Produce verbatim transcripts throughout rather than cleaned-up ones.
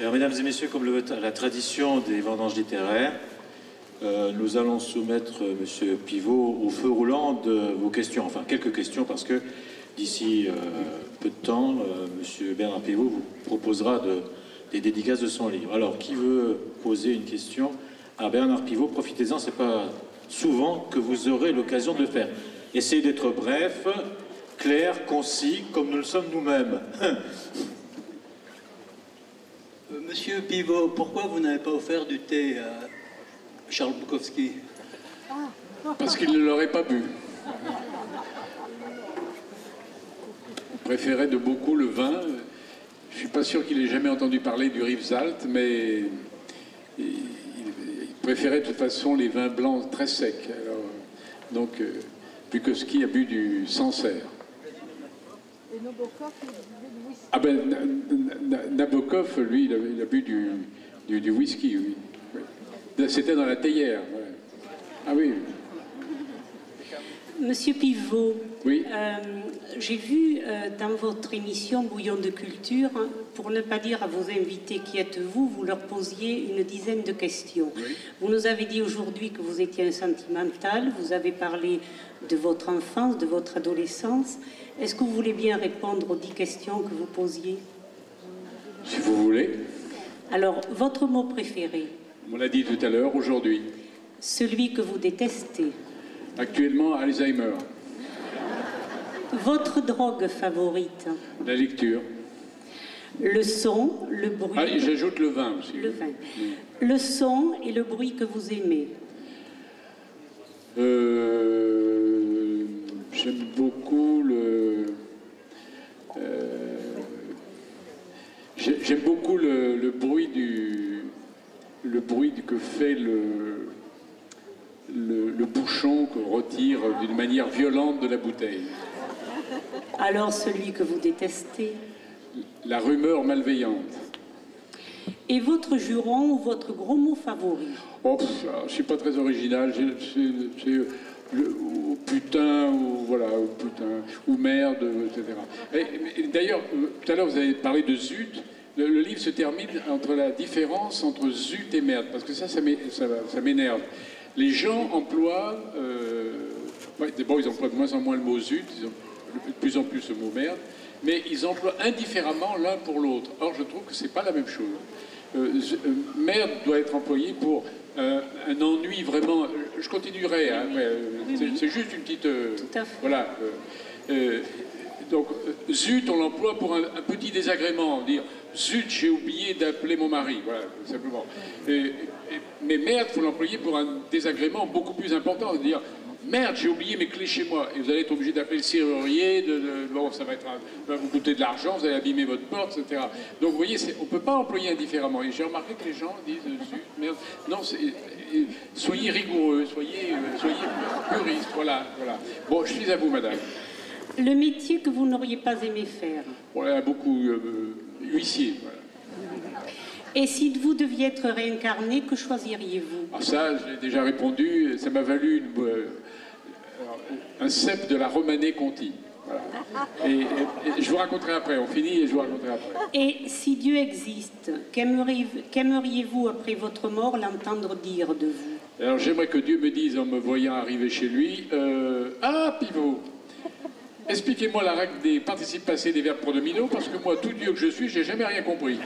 Alors, mesdames et messieurs, comme le, la tradition des vendanges littéraires, euh, nous allons soumettre euh, Monsieur Pivot au feu roulant de vos questions, enfin quelques questions, parce que d'ici euh, peu de temps, euh, Monsieur Bernard Pivot vous proposera de, des dédicaces de son livre. Alors, qui veut poser une question à Bernard Pivot? Profitez-en, c'est pas souvent que vous aurez l'occasion de le faire. Essayez d'être bref, clair, concis, comme nous le sommes nous-mêmes. Monsieur Pivot, pourquoi vous n'avez pas offert du thé à Charles Bukowski? Parce qu'il ne l'aurait pas bu. Il préférait de beaucoup le vin. Je ne suis pas sûr qu'il ait jamais entendu parler du Rivesalt, mais il préférait de toute façon les vins blancs très secs. Alors, donc Bukowski a bu du Sancerre. Et Nabokov, il buvait du whisky. Ah ben, Nabokov, lui, il a, il a bu du, du, du whisky, oui. Oui. C'était dans la théière. Ouais. Ah oui. Monsieur Pivot, oui. euh, j'ai vu euh, dans votre émission Bouillon de culture, hein, pour ne pas dire à vos invités qui êtes-vous, vous leur posiez une dizaine de questions. Oui. Vous nous avez dit aujourd'hui que vous étiez un sentimental, vous avez parlé de votre enfance, de votre adolescence. Est-ce que vous voulez bien répondre aux dix questions que vous posiez? Si vous voulez. Alors, votre mot préféré? On l'a dit tout à l'heure, aujourd'hui. Celui que vous détestez? Actuellement, Alzheimer. Votre drogue favorite? La lecture. Le son, le bruit... Ah, j'ajoute le vin aussi. Le vin. Oui. Le son et le bruit que vous aimez? Euh... J'aime beaucoup le... Euh, J'aime beaucoup le, le bruit du... Le bruit que fait le... Le, le bouchon que retire d'une manière violente de la bouteille. Alors celui que vous détestez? La rumeur malveillante. Et votre juron ou votre gros mot favori? Oh, pff, je suis pas très original. C'est ou putain ou voilà ou putain ou merde, et cetera. Et, et d'ailleurs, tout à l'heure vous avez parlé de zut. Le, le livre se termine entre la différence entre zut et merde parce que ça, ça m'énerve. Les gens emploient, euh, ouais, d'abord ils emploient de moins en moins le mot zut, ils ont de plus en plus le mot merde, mais ils emploient indifféremment l'un pour l'autre. Or je trouve que c'est pas la même chose. Euh, euh, merde doit être employé pour euh, un ennui vraiment. Je continuerai, hein, oui, oui. euh, c'est juste une petite. Euh, Tout à fait. Voilà. Euh, euh, donc zut, on l'emploie pour un, un petit désagrément, dire zut, j'ai oublié d'appeler mon mari, voilà, simplement. Et, et, mais merde, il faut l'employer pour un désagrément beaucoup plus important, dire merde, j'ai oublié mes clés chez moi, et vous allez être obligé d'appeler le serrurier, de, de, bon, ça va être, ça va vous coûter de l'argent, vous allez abîmer votre porte, et cetera. Donc vous voyez, on ne peut pas employer indifféremment. Et j'ai remarqué que les gens disent zut, merde, non, soyez rigoureux, soyez, soyez puristes, voilà, voilà. Bon, je suis à vous, madame. Le métier que vous n'auriez pas aimé faire? Voilà, beaucoup euh, huissier. Voilà. Et si vous deviez être réincarné, que choisiriez-vous? Ah, ça, j'ai déjà répondu. Ça m'a valu une, euh, un cep de la Romanée Conti. Voilà. Et, et, et je vous raconterai après. On finit et je vous raconterai après. Et si Dieu existe, qu'aimeriez-vous après votre mort l'entendre dire de vous? Alors j'aimerais que Dieu me dise en me voyant arriver chez lui euh, ah, Pivot, expliquez-moi la règle des participes passés des verbes pronominaux, parce que moi, tout Dieu que je suis, j'ai jamais rien compris.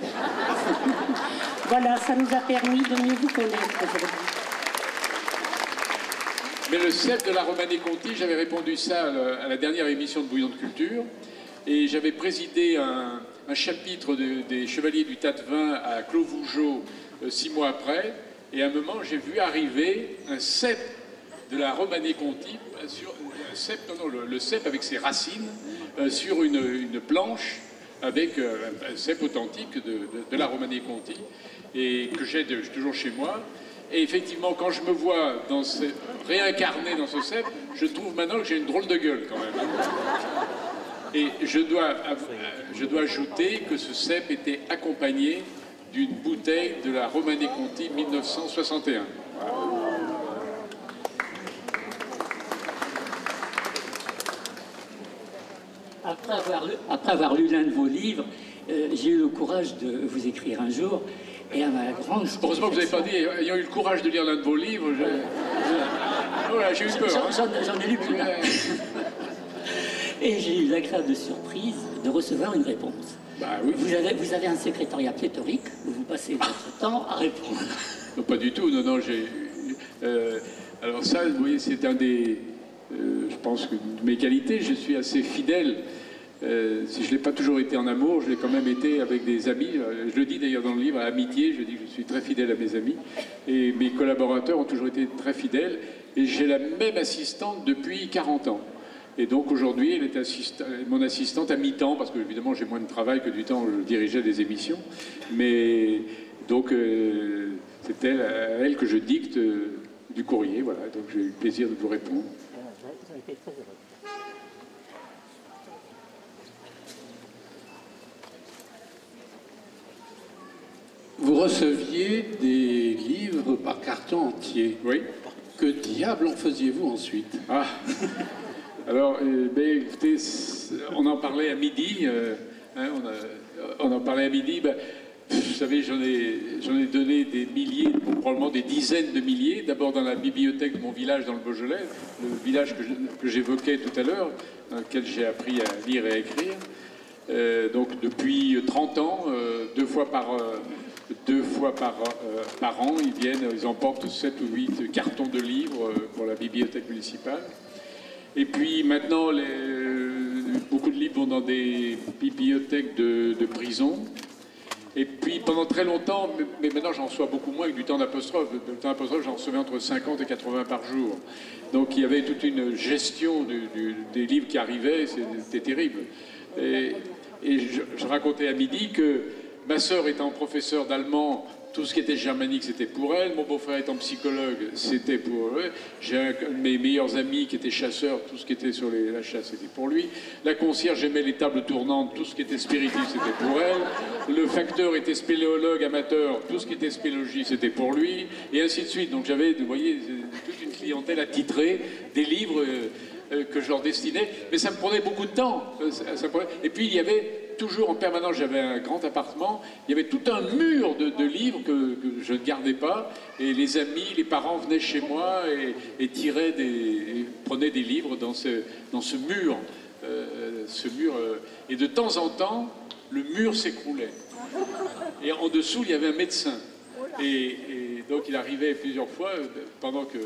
Voilà, ça nous a permis de mieux vous connaître aujourd'hui. Mais le cep de la Romanée Conti, j'avais répondu ça à la dernière émission de Bouillon de culture, et j'avais présidé un, un chapitre de, des Chevaliers du Tas de Vin à Clos-Vougeot euh, six mois après, et à un moment, j'ai vu arriver un cep de la Romanée Conti sur... Cep, non, non, le, le cep avec ses racines euh, sur une, une planche avec euh, un cep authentique de, de, de la Romanée Conti et que j'ai toujours chez moi. Et effectivement, quand je me vois dans ce, réincarné dans ce cep, je trouve maintenant que j'ai une drôle de gueule quand même. Et je dois, je dois ajouter que ce cep était accompagné d'une bouteille de la Romanée Conti mille neuf cent soixante et un. Voilà. Après avoir, lu, après avoir lu l'un de vos livres, euh, j'ai eu le courage de vous écrire un jour, et à ma grande... Heureusement que vous n'avez pas dit, ayant eu le courage de lire l'un de vos livres, j'ai je... voilà, j'ai eu peur. J'en hein. ai lu plus là. Et j'ai eu l'agréable surprise de recevoir une réponse. Bah, oui. vous, avez, vous avez un secrétariat pléthorique, où vous passez votre temps à répondre. Non, pas du tout, non, non, j'ai... Euh, alors ça, vous voyez, c'est un des... Euh, je pense que de mes qualités, je suis assez fidèle. Euh, si je ne l'ai pas toujours été en amour, je l'ai quand même été avec des amis. Je le dis d'ailleurs dans le livre, à amitié, je dis que je suis très fidèle à mes amis. Et mes collaborateurs ont toujours été très fidèles. Et j'ai la même assistante depuis quarante ans. Et donc aujourd'hui, elle est assista... mon assistante à mi-temps, parce que évidemment j'ai moins de travail que du temps où je dirigeais des émissions. Mais donc euh, c'est elle, à elle que je dicte euh, du courrier. Voilà. Donc j'ai eu le plaisir de vous répondre. Vous receviez des livres par carton entier. Oui. Que diable en faisiez-vous ensuite? Ah. Alors, euh, ben, écoutez, on en parlait à midi. Euh, hein, on, a, on en parlait à midi. Ben, vous savez, j'en ai, j'en ai donné des milliers, probablement des dizaines de milliers, d'abord dans la bibliothèque de mon village dans le Beaujolais, le village que j'évoquais tout à l'heure, dans lequel j'ai appris à lire et à écrire. Euh, donc depuis trente ans, euh, deux fois par, euh, deux fois par, euh, par an, ils viennent, ils emportent sept ou huit cartons de livres euh, pour la bibliothèque municipale. Et puis maintenant, les, euh, beaucoup de livres vont dans des bibliothèques de, de prison. Et puis pendant très longtemps, mais maintenant j'en reçois beaucoup moins que du temps d'apostrophe. Du temps d'apostrophe, j'en recevais entre cinquante et quatre-vingts par jour. Donc il y avait toute une gestion du, du, des livres qui arrivaient, c'était terrible. Et, et je, je racontais à midi que ma sœur étant professeure d'allemand, tout ce qui était germanique, c'était pour elle. Mon beau-frère étant psychologue, c'était pour eux. J'ai un de mes meilleurs amis qui était chasseur, tout ce qui était sur les, la chasse, c'était pour lui. La concierge aimait les tables tournantes, tout ce qui était spiritisme, c'était pour elle. Le facteur était spéléologue amateur, tout ce qui était spéléologie, c'était pour lui. Et ainsi de suite. Donc j'avais, vous voyez, toute une clientèle attitrée, des livres euh, que je leur destinais. Mais ça me prenait beaucoup de temps. Ça, ça prenait... Et puis il y avait... toujours en permanence, j'avais un grand appartement, il y avait tout un mur de, de livres que, que je ne gardais pas, et les amis, les parents venaient chez moi et, et tiraient des, et prenaient des livres dans ce, dans ce mur. Euh, ce mur euh, et de temps en temps, le mur s'écroulait. Et en dessous, il y avait un médecin. Et, et donc il arrivait plusieurs fois, pendant que...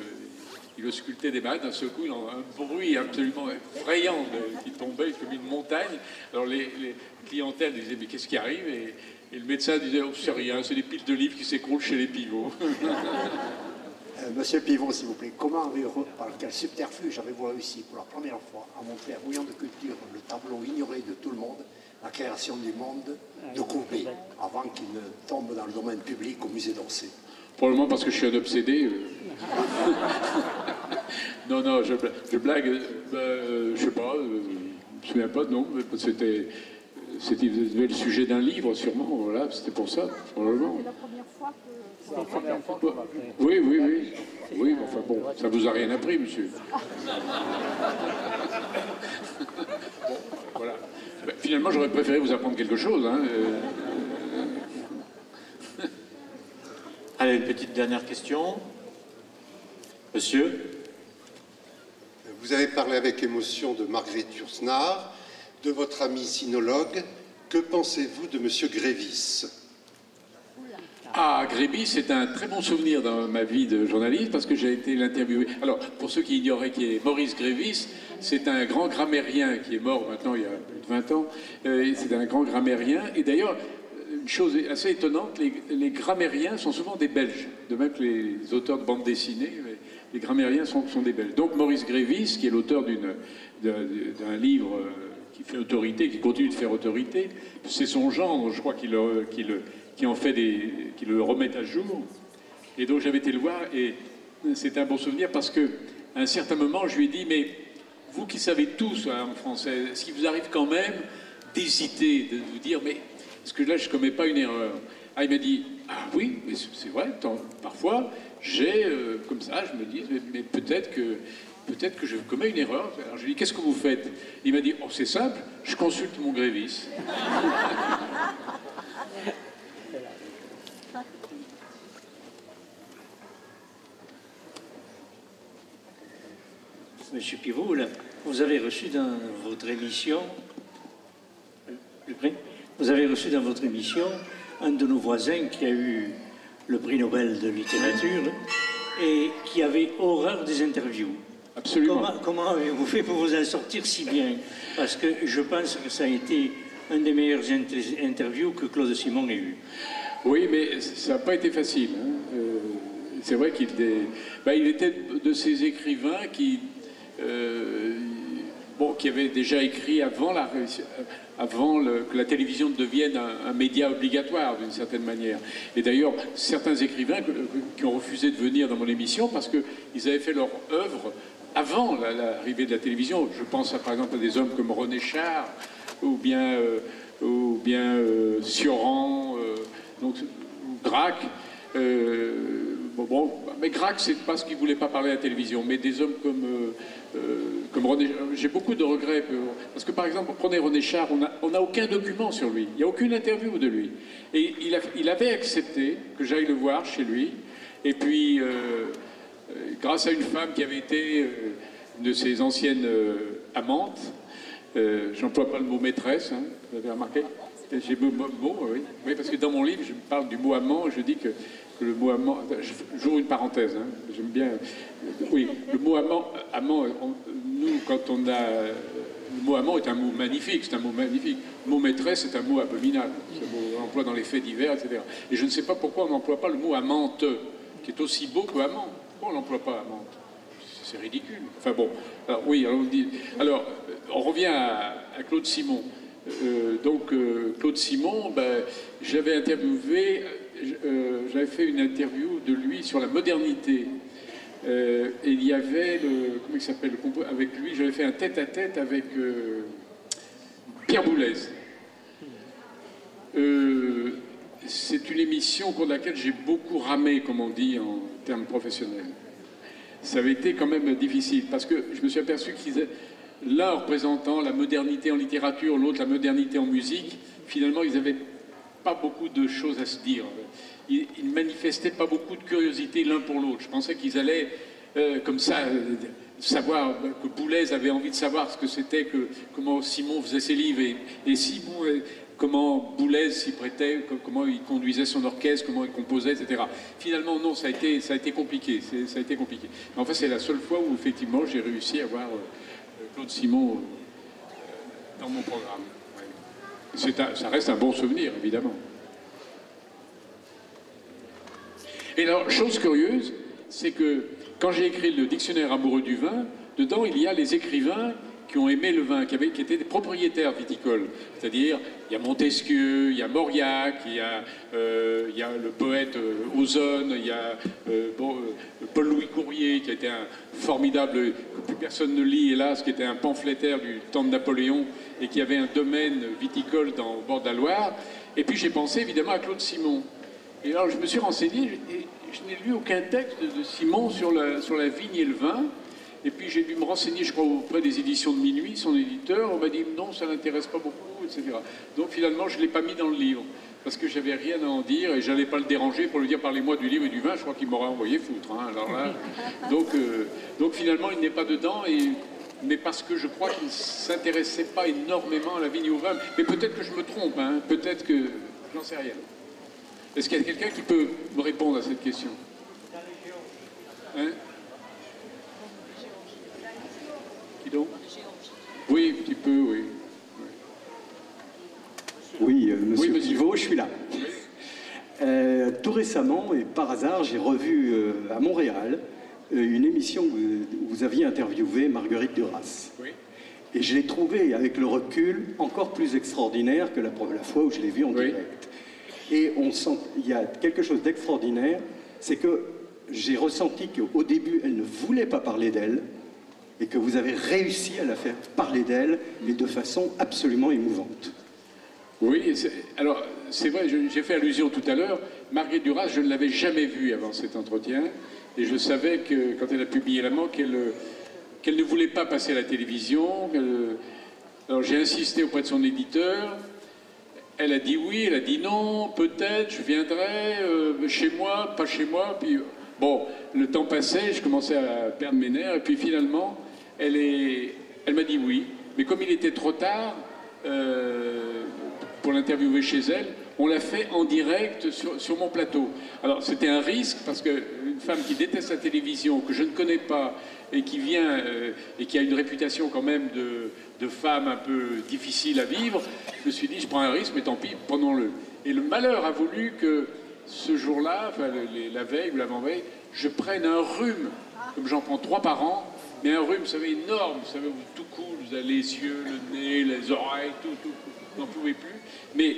il auscultait des malades, d'un seul coup, il en a un bruit absolument effrayant de, qui tombait comme une montagne. Alors les, les clientèles disaient « mais qu'est-ce qui arrive ?» et, et le médecin disait oh, « c'est rien, c'est des piles de livres qui s'écroulent chez les pivots. » euh, Monsieur Pivot, s'il vous plaît, comment avez-vous, par quel subterfuge avez-vous réussi pour la première fois à montrer à Bouillon de culture le tableau ignoré de tout le monde, la création du monde de Courbet, avant qu'il ne tombe dans le domaine public au musée d'Orsay? Probablement parce que je suis un obsédé. Non, non, je, je blague. Euh, je sais pas, euh, je me souviens pas, non. C'était, c'était le sujet d'un livre, sûrement. Voilà, c'était pour ça, probablement. C'est la première fois que. La première fois que... Oui, oui, oui. Oui, enfin bon, ça vous a rien appris, monsieur. Bon, voilà. Ben, finalement, j'aurais préféré vous apprendre quelque chose, hein. Euh... Allez, une petite dernière question. Monsieur. Vous avez parlé avec émotion de Marguerite Duras, de votre ami sinologue. Que pensez-vous de Monsieur Grevisse? Ah, Grevisse, c'est un très bon souvenir dans ma vie de journaliste parce que j'ai été l'interviewer. Alors, pour ceux qui ignoraient qui est Maurice Grevisse, c'est un grand grammairien qui est mort maintenant il y a plus de vingt ans. Euh, c'est un grand grammairien et d'ailleurs... Une chose assez étonnante, les, les grammairiens sont souvent des Belges, de même que les auteurs de bandes dessinées, les grammairiens sont, sont des Belges. Donc Maurice Grevisse, qui est l'auteur d'un livre qui fait autorité, qui continue de faire autorité, c'est son gendre, je crois, qui le, qui le, qui en fait des, qui le remet à jour. Et donc j'avais été le voir, et c'est un bon souvenir, parce qu'à un certain moment, je lui ai dit, mais vous qui savez tous hein, en français, est-ce qu'il vous arrive quand même d'hésiter, de vous dire, mais... parce que là, je ne commets pas une erreur. Ah, il m'a dit, ah oui, mais c'est vrai, tant, parfois, j'ai, euh, comme ça, je me dis, mais, mais peut-être que, peut-être que je commets une erreur. Alors, je lui ai dit, qu'est-ce que vous faites? Il m'a dit, oh, c'est simple, je consulte mon Grevisse. Monsieur Pivot, là, vous avez reçu dans votre émission, vous avez reçu dans votre émission un de nos voisins qui a eu le prix Nobel de littérature et qui avait horreur des interviews. Absolument. Comment, comment avez-vous fait pour vous en sortir si bien? Parce que je pense que ça a été un des meilleurs inter- interviews que Claude Simon ait eu. Oui, mais ça n'a pas été facile. Hein. Euh, c'est vrai qu'il était, ben, il était de ces écrivains qui, euh, bon, qui avaient déjà écrit avant, la, avant le, que la télévision devienne un, un média obligatoire, d'une certaine manière. Et d'ailleurs, certains écrivains que, qui ont refusé de venir dans mon émission parce qu'ils avaient fait leur œuvre avant l'arrivée de la télévision. Je pense à, par exemple à des hommes comme René Char ou bien, euh, ou bien euh, Cioran, euh, donc Gracq, euh, bon, bon, mais Gracq, c'est parce qu'il ne voulait pas parler à la télévision, mais des hommes comme, euh, euh, comme René, j'ai beaucoup de regrets, parce que par exemple, prenez René Char, on n'a aucun document sur lui, il n'y a aucune interview de lui, et il, a, il avait accepté que j'aille le voir chez lui, et puis, euh, grâce à une femme qui avait été euh, une de ses anciennes euh, amantes, euh, j'emploie pas le mot maîtresse, hein, vous avez remarqué? J'ai le mot, oui. Oui, parce que dans mon livre, je parle du mot amant, je dis que, que le mot amant... J'ouvre une parenthèse, hein, j'aime bien... Oui, le mot amant, amant on, nous, quand on a... Le mot amant est un mot magnifique, c'est un mot magnifique. Le mot maîtresse est un mot abominable, c'est un mot qu'on emploie dans les faits divers, et cetera. Et je ne sais pas pourquoi on n'emploie pas le mot amante, qui est aussi beau que amant. Pourquoi on n'emploie pas amante? C'est ridicule. Enfin bon, alors oui, alors on dit... Alors, on revient à, à Claude Simon. Euh, donc euh, Claude Simon, ben, j'avais interviewé, euh, j'avais fait une interview de lui sur la modernité. Euh, et il y avait, le, comment il s'appelle, avec lui, j'avais fait un tête-à-tête avec euh, Pierre Boulez. Euh, c'est une émission au cours de laquelle j'ai beaucoup ramé, comme on dit en termes professionnels. Ça avait été quand même difficile, parce que je me suis aperçu qu'ils... L'un représentant la modernité en littérature, l'autre la modernité en musique, finalement ils n'avaient pas beaucoup de choses à se dire. Ils ne manifestaient pas beaucoup de curiosité l'un pour l'autre. Je pensais qu'ils allaient, euh, comme ça, euh, savoir, que Boulez avait envie de savoir ce que c'était, que comment Simon faisait ses livres, et, et Simon, euh, comment Boulez s'y prêtait, comment il conduisait son orchestre, comment il composait, et cetera. Finalement, non, ça a été, ça a été compliqué. Ça a été compliqué. Mais enfin, c'est la seule fois où, effectivement, j'ai réussi à avoir... Euh, Claude Simon euh, dans mon programme. Ouais. C'est un, ça reste un bon souvenir, évidemment. Et alors, chose curieuse, c'est que quand j'ai écrit le dictionnaire amoureux du vin, dedans il y a les écrivains qui ont aimé le vin, qui, avaient, qui étaient des propriétaires viticoles. C'est-à-dire, il y a Montesquieu, il y a Mauriac, il y a, euh, il y a le poète euh, Ozone, il y a euh, bon, euh, Paul-Louis Courrier, qui a été un formidable... Plus personne ne lit, hélas, qui était un pamphlétaire du temps de Napoléon et qui avait un domaine viticole dans, au bord de la Loire. Et puis j'ai pensé évidemment à Claude Simon. Et alors je me suis renseigné, et je n'ai lu aucun texte de Simon sur la, sur la vigne et le vin. Et puis j'ai dû me renseigner, je crois, auprès des éditions de Minuit, son éditeur. On m'a dit non, ça l'intéresse pas beaucoup, et cetera. Donc finalement, je ne l'ai pas mis dans le livre parce que j'avais rien à en dire et j'allais pas le déranger pour lui dire parlez-moi du livre et du vin. Je crois qu'il m'aurait envoyé foutre. Hein, alors là, donc, euh, donc finalement, il n'est pas dedans. Et mais parce que je crois qu'il ne s'intéressait pas énormément à la vigne et au vin. Mais peut-être que je me trompe. Hein, peut-être que j'en sais rien. Est-ce qu'il y a quelqu'un qui peut me répondre à cette question? Hein? Oui, un petit peu, oui. Oui, euh, monsieur, oui, monsieur Pivot, je suis là. Euh, tout récemment, et par hasard, j'ai revu euh, à Montréal euh, une émission où vous aviez interviewé Marguerite Duras. Oui. Et je l'ai trouvée, avec le recul, encore plus extraordinaire que la, la fois où je l'ai vue en oui. direct. Et on sent, il y a quelque chose d'extraordinaire, c'est que j'ai ressenti qu'au début, elle ne voulait pas parler d'elle, et que vous avez réussi à la faire parler d'elle, mais de façon absolument émouvante. Oui, alors c'est vrai, j'ai fait allusion tout à l'heure, Marguerite Duras, je ne l'avais jamais vue avant cet entretien, et je savais que quand elle a publié L'Amant, qu'elle qu'elle ne voulait pas passer à la télévision. Alors j'ai insisté auprès de son éditeur, elle a dit oui, elle a dit non, peut-être, je viendrai, euh, chez moi, pas chez moi, puis bon, le temps passait, je commençais à perdre mes nerfs, et puis finalement... Elle, est... elle m'a dit oui, mais comme il était trop tard euh, pour l'interviewer chez elle, on l'a fait en direct sur, sur mon plateau. Alors c'était un risque parce qu'une femme qui déteste la télévision, que je ne connais pas, et qui vient euh, et qui a une réputation quand même de, de femme un peu difficile à vivre, je me suis dit je prends un risque, mais tant pis, prenons-le. Et le malheur a voulu que ce jour-là, enfin, la veille ou l'avant-veille, je prenne un rhume, comme j'en prends trois par an, mais un rhume, vous savez, énorme, vous savez, vous, tout coule, vous avez les yeux, le nez, les oreilles, tout, tout, vous n'en pouvez plus. Mais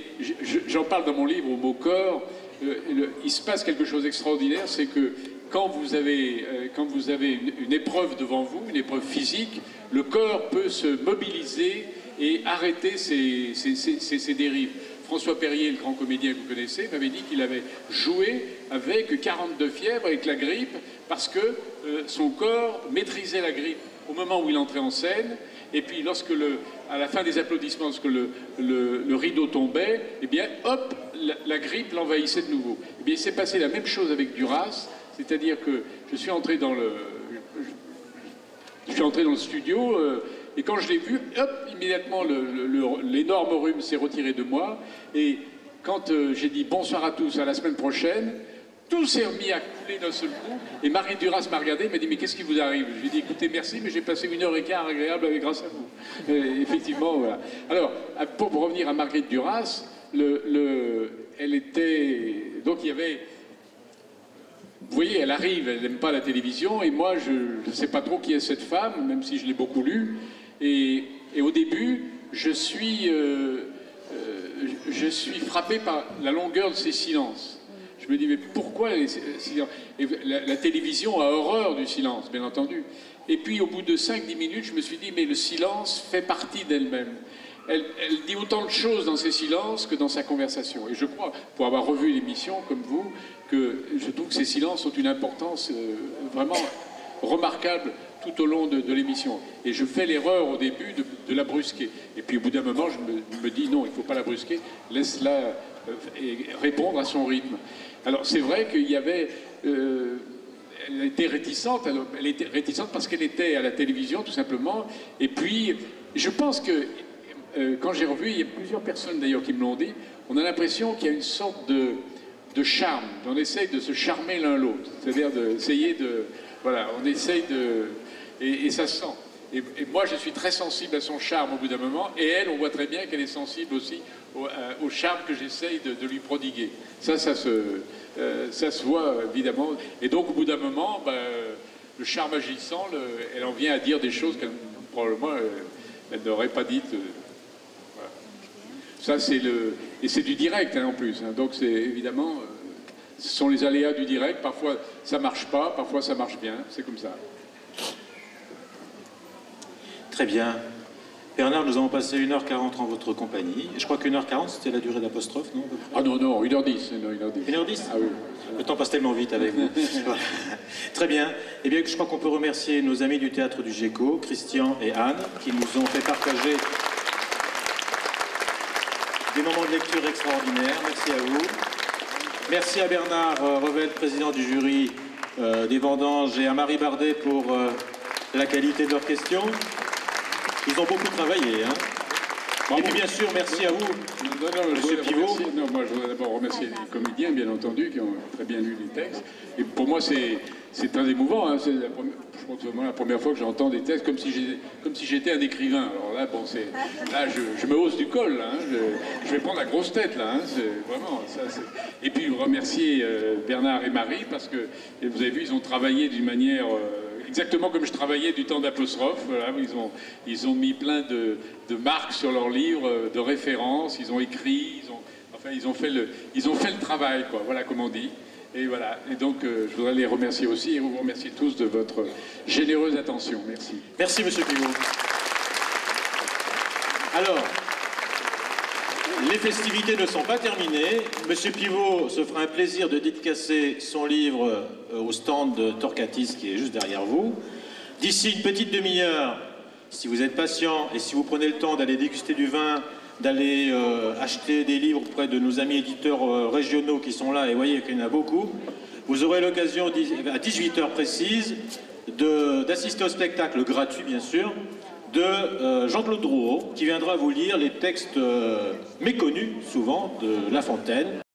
j'en parle dans mon livre, au mot corps, euh, le, il se passe quelque chose d'extraordinaire, c'est que quand vous avez, euh, quand vous avez une, une épreuve devant vous, une épreuve physique, le corps peut se mobiliser et arrêter ses, ses, ses, ses, ses dérives. François Perrier, le grand comédien que vous connaissez, m'avait dit qu'il avait joué avec quarante-deux fièvres, avec la grippe, parce que euh, son corps maîtrisait la grippe au moment où il entrait en scène. Et puis, lorsque le, à la fin des applaudissements, lorsque le, le, le rideau tombait, eh bien, hop, la, la grippe l'envahissait de nouveau. Eh bien, il s'est passé la même chose avec Duras, c'est-à-dire que je suis entré dans le, je, je suis entré dans le studio, euh, et quand je l'ai vu, hop, immédiatement, l'énorme rhume s'est retiré de moi. Et quand euh, j'ai dit bonsoir à tous, à la semaine prochaine, tout s'est remis à couler d'un seul coup, et Marie Duras m'a regardé et m'a dit « Mais qu'est-ce qui vous arrive ?» Je lui ai dit « Écoutez, merci, mais j'ai passé une heure et quart agréable grâce à vous. » Effectivement, voilà. Alors, pour revenir à Marguerite Duras, le, le, elle était... Donc, il y avait... Vous voyez, elle arrive, elle n'aime pas la télévision, et moi, je ne sais pas trop qui est cette femme, même si je l'ai beaucoup lue. Et, et au début, je suis, euh, euh, je suis frappé par la longueur de ses silences. Je me dis, mais pourquoi les silences ? La, la télévision a horreur du silence, bien entendu. Et puis, au bout de cinq dix minutes, je me suis dit, mais le silence fait partie d'elle-même. Elle, elle dit autant de choses dans ses silences que dans sa conversation. Et je crois, pour avoir revu l'émission, comme vous, que je trouve que ces silences ont une importance euh, vraiment remarquable tout au long de, de l'émission. Et je fais l'erreur au début de, de la brusquer. Et puis, au bout d'un moment, je me, me dis, non, il ne faut pas la brusquer, laisse-la euh, répondre à son rythme. Alors c'est vrai qu'il y avait, euh, elle était réticente, elle, elle était réticente parce qu'elle était à la télévision tout simplement, et puis je pense que euh, quand j'ai revu, il y a plusieurs personnes d'ailleurs qui me l'ont dit, on a l'impression qu'il y a une sorte de, de charme, on essaye de se charmer l'un l'autre, c'est-à-dire d'essayer de, voilà, on essaye de, et, et ça se sent. Et, et moi je suis très sensible à son charme au bout d'un moment, et elle, on voit très bien qu'elle est sensible aussi au, euh, au charme que j'essaye de, de lui prodiguer. Ça, ça se, euh, ça se voit évidemment. Et donc au bout d'un moment, bah, le charme agissant, le, elle en vient à dire des choses qu'elle probablement euh, elle n'aurait pas dites. Euh, voilà. Ça c'est le, et c'est du direct hein, en plus. Hein, donc c'est évidemment, euh, ce sont les aléas du direct. Parfois ça marche pas, parfois ça marche bien. C'est comme ça. Très bien. Bernard, nous avons passé une heure quarante en votre compagnie. Je crois qu'une heure quarante, c'était la durée d'apostrophe, non? Ah non, non, une heure dix. une heure dix. Ah oui. Le temps passe tellement vite avec vous. Voilà. Très bien. Eh bien, je crois qu'on peut remercier nos amis du théâtre du GECO, Christian et Anne, qui nous ont fait partager des moments de lecture extraordinaires. Merci à vous. Merci à Bernard Revel, président du jury euh, des Vendanges, et à Marie Bardet pour euh, la qualité de leurs questions. Ils ont beaucoup travaillé, hein. Bravo. Et puis bien sûr, merci à vous, non, non, monsieur Pivot. Non, moi, je voudrais d'abord remercier les comédiens, bien entendu, qui ont très bien lu les textes. Et pour moi, c'est très émouvant, hein. C'est la première, je pense vraiment la première fois que j'entends des textes comme si j'étais un écrivain. Alors là, bon, c'est là, je, je me hausse du col, là, hein. je, je vais prendre la grosse tête, là, hein. Vraiment, ça, et puis remercier euh, Bernard et Marie, parce que, vous avez vu, ils ont travaillé d'une manière... Euh, exactement comme je travaillais du temps d'apostrophe, voilà, ils, ont, ils ont mis plein de, de marques sur leurs livres, de références, ils ont écrit, ils ont, enfin, ils ont, fait, le, ils ont fait le travail, quoi, voilà comme on dit. Et voilà, et donc euh, je voudrais les remercier aussi, et vous remercier tous de votre généreuse attention. Merci. Merci, monsieur Pivot. Alors, les festivités ne sont pas terminées. Monsieur Pivot se fera un plaisir de dédicacer son livre au stand de Torcatis qui est juste derrière vous. D'ici une petite demi-heure, si vous êtes patient et si vous prenez le temps d'aller déguster du vin, d'aller euh, acheter des livres auprès de nos amis éditeurs euh, régionaux qui sont là, et vous voyez qu'il y en a beaucoup. Vous aurez l'occasion à dix-huit heures précise d'assister au spectacle gratuit, bien sûr, de euh, Jean-Claude Drouot, qui viendra vous lire les textes euh, méconnus, souvent, de La Fontaine.